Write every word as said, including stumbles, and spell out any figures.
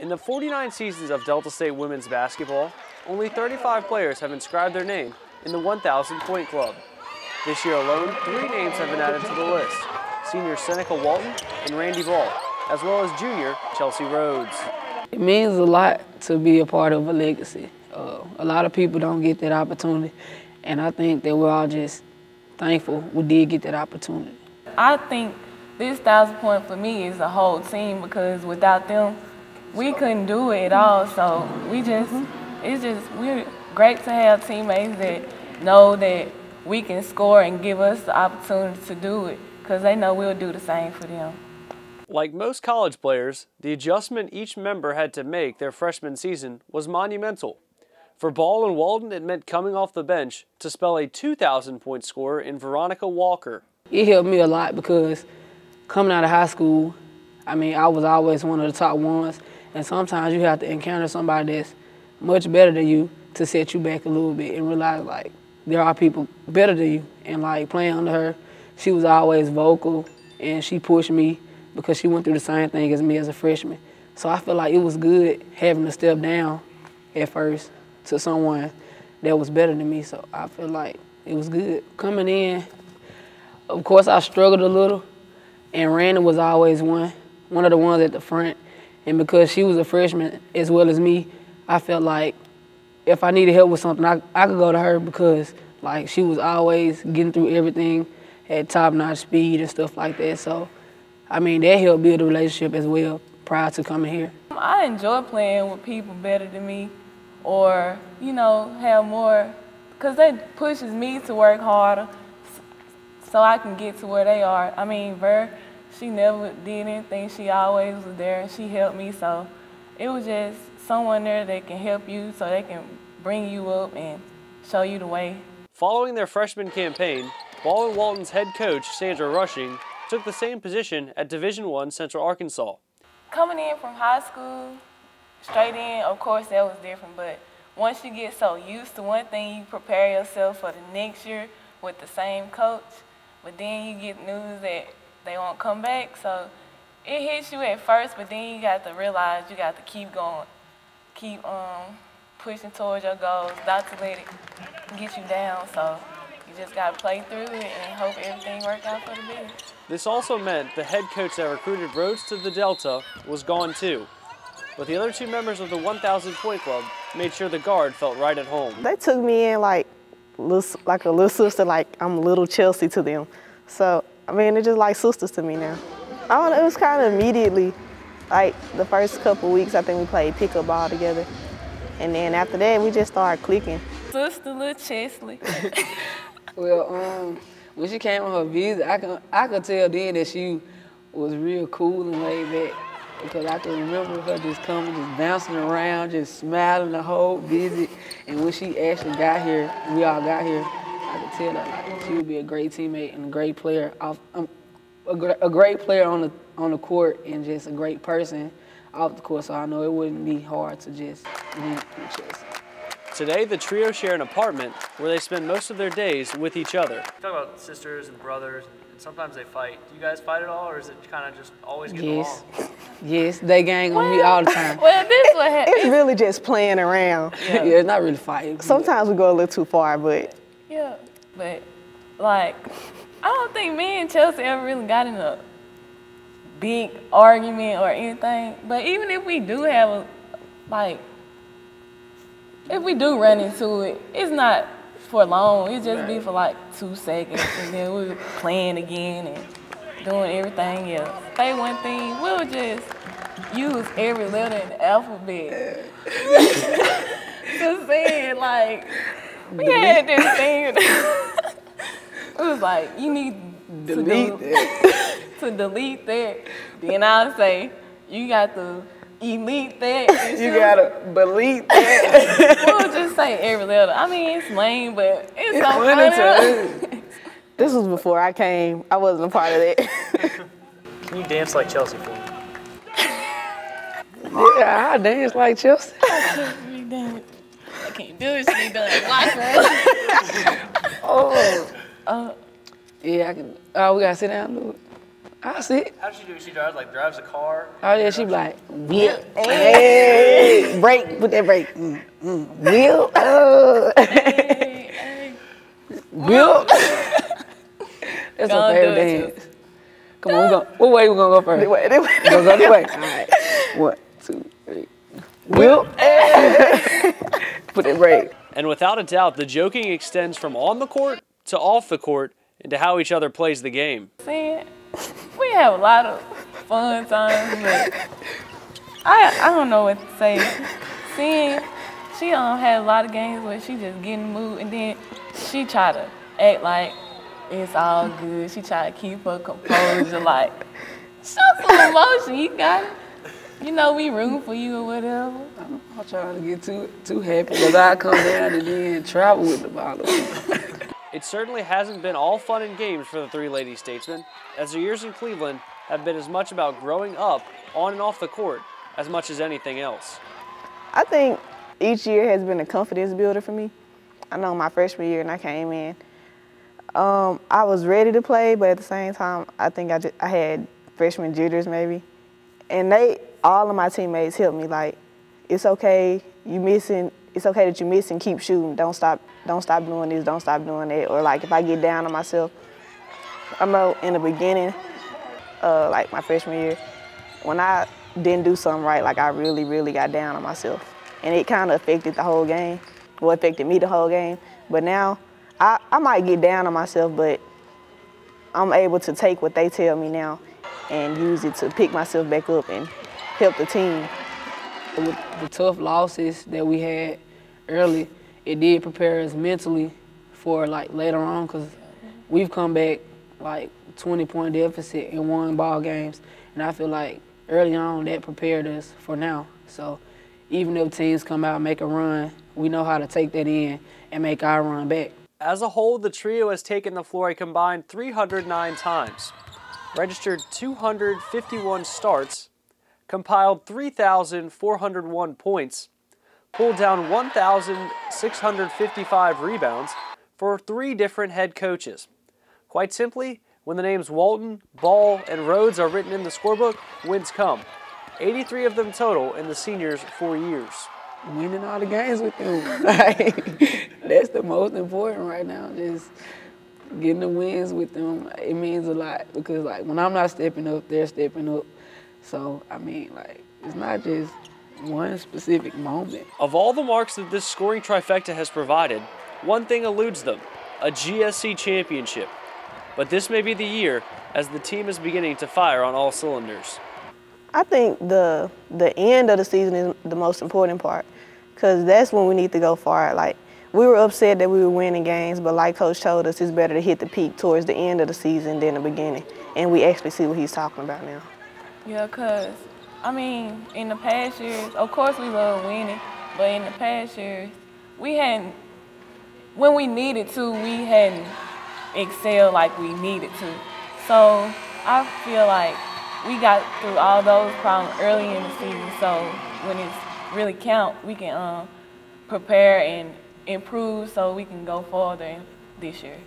In the forty-nine seasons of Delta State women's basketball, only thirty-five players have inscribed their name in the one thousand point club. This year alone, three names have been added to the list: senior Seneca Walton and Rhandi Ball, as well as junior Chelsey Rhodes. It means a lot to be a part of a legacy. Uh, a lot of people don't get that opportunity, and I think that we're all just thankful we did get that opportunity. I think this one thousand point for me is a whole team, because without them, we couldn't do it at all, so we just, it's just, we're great to have teammates that know that we can score and give us the opportunity to do it, because they know we'll do the same for them. Like most college players, the adjustment each member had to make their freshman season was monumental. For Ball and Walden, it meant coming off the bench to spell a two thousand point scorer in Veronica Walker. It helped me a lot, because coming out of high school, I mean, I was always one of the top ones. And sometimes you have to encounter somebody that's much better than you to set you back a little bit and realize, like, there are people better than you. And, like, playing under her, she was always vocal, and she pushed me because she went through the same thing as me as a freshman. So I feel like it was good having to step down at first to someone that was better than me. So I feel like it was good. Coming in, of course, I struggled a little, and Rhandi was always one, one of the ones at the front. And because she was a freshman as well as me, I felt like if I needed help with something, I, I could go to her, because like she was always getting through everything at top-notch speed and stuff like that. So, I mean, that helped build a relationship as well prior to coming here. I enjoy playing with people better than me, or, you know, have more, because that pushes me to work harder so I can get to where they are. I mean, Ver, she never did anything. She always was there, and she helped me. So it was just someone there that can help you, so they can bring you up and show you the way. Following their freshman campaign, Ball and Walton's head coach, Sandra Rushing, took the same position at Division one Central Arkansas. Coming in from high school, straight in, of course, that was different. But once you get so used to one thing, you prepare yourself for the next year with the same coach. But then you get news that they won't come back, so it hits you at first, but then you got to realize you got to keep going, keep um, pushing towards your goals, not to let it get you down, so you just got to play through it and hope everything worked out for the best. This also meant the head coach that recruited Rhodes to the Delta was gone too, but the other two members of the one thousand point club made sure the guard felt right at home. They took me in like, like a little sister, like I'm little Chelsey to them. So, I mean, they're just like sisters to me now. I don't know, it was kind of immediately, like the first couple weeks, I think we played pickup ball together. And then after that, we just started clicking. Sister, little Chesley. Well, um, when she came on her visit, I could, I could tell then that she was real cool and laid back, because I can remember her just coming, just bouncing around, just smiling the whole visit. And when she actually got here, we all got here, I could tell that like, she would be a great teammate and a great player, off, um, a, gr a great player on the on the court, and just a great person off the court. So I know it wouldn't be hard to just meet each other. Today, the trio share an apartment where they spend most of their days with each other. You talk about sisters and brothers, and sometimes they fight. Do you guys fight at all, or is it kind of just always get yes. along? Yes, they gang on well, me all the time. Well, this what happened. It's really just playing around. Yeah, yeah, it's not really fighting. Sometimes we go a little too far, but. Yeah, but like, I don't think me and Chelsey ever really got in a big argument or anything. But even if we do have a, like, if we do run into it, it's not for long. It just be for like two seconds, and then we're playing again and doing everything else. Say one thing, we'll just use every letter in the alphabet. Just saying, like. We had this thing. It was like, you need delete to, do, that. to delete that. Then I'll say, you got to elite that. You got to believe that. We'll just say every letter. I mean, it's lame, but it's so funny. This was before I came. I wasn't a part of that. Can you dance like Chelsey for me? Yeah, I dance like Chelsey. You dance. I can't do it, so you done it. Oh. Uh, yeah, I can. Oh, we gotta sit down and do it. I see it. How does she do it? She drives, like, drives a car? Oh, yeah, she be like, wheel. Hey, brake, put that brake. Mm, mm. Wheel. Oh. Hey, hey. Wheel. That's my favorite dance. Come on, we go. What way we gonna go first? This way, this way. We're gonna go this way. All right. One, two, three. Wheel. Hey. Put that brake. And without a doubt, the joking extends from on the court to off the court and to how each other plays the game. See it? We have a lot of fun times, but I, I don't know what to say. Seeing, she um, had a lot of games where she just get in the mood, and then she try to act like it's all good. She try to keep her composure, like, show some emotion, you got it. You know, we rooting for you or whatever. I'm not trying to get too, too happy, because I come down and then travel with the bottle. It certainly hasn't been all fun and games for the three Lady Statesmen, as their years in Cleveland have been as much about growing up on and off the court as much as anything else. I think each year has been a confidence builder for me. I know my freshman year when I came in, um, I was ready to play, but at the same time, I think I, just, I had freshman jitters maybe. And they, all of my teammates helped me, like, it's okay, you missing, it's okay that you miss and keep shooting. Don't stop, don't stop doing this, don't stop doing that. Or like if I get down on myself, I know in the beginning, uh, like my freshman year, when I didn't do something right, like I really, really got down on myself. And it kind of affected the whole game, well, affected me the whole game. But now, I, I might get down on myself, but I'm able to take what they tell me now and use it to pick myself back up and help the team. With the tough losses that we had early, it did prepare us mentally for like later on, because we've come back like twenty point deficit and won ball games, and I feel like early on that prepared us for now. So even if teams come out and make a run, we know how to take that in and make our run back. As a whole, the trio has taken the floor a combined three hundred nine times, registered two hundred fifty-one starts, compiled three thousand four hundred one points, pulled down one thousand six hundred fifty-five rebounds for three different head coaches. Quite simply, when the names Walton, Ball, and Rhodes are written in the scorebook, wins come. eighty-three of them total in the seniors' four years. Winning all the games with them. Like, that's the most important right now, just getting the wins with them. It means a lot because, like, when I'm not stepping up, they're stepping up. So, I mean, like, it's not just one specific moment. Of all the marks that this scoring trifecta has provided, one thing eludes them, a G S C championship. But this may be the year as the team is beginning to fire on all cylinders. I think the, the end of the season is the most important part, because that's when we need to go far. Like, we were upset that we were winning games, but like Coach told us, it's better to hit the peak towards the end of the season than the beginning. And we actually see what he's talking about now. Yeah, because, I mean, in the past years, of course we love winning, but in the past years, we hadn't, when we needed to, we hadn't excelled like we needed to. So I feel like we got through all those problems early in the season, so when it really counts, we can um, prepare and improve so we can go further this year.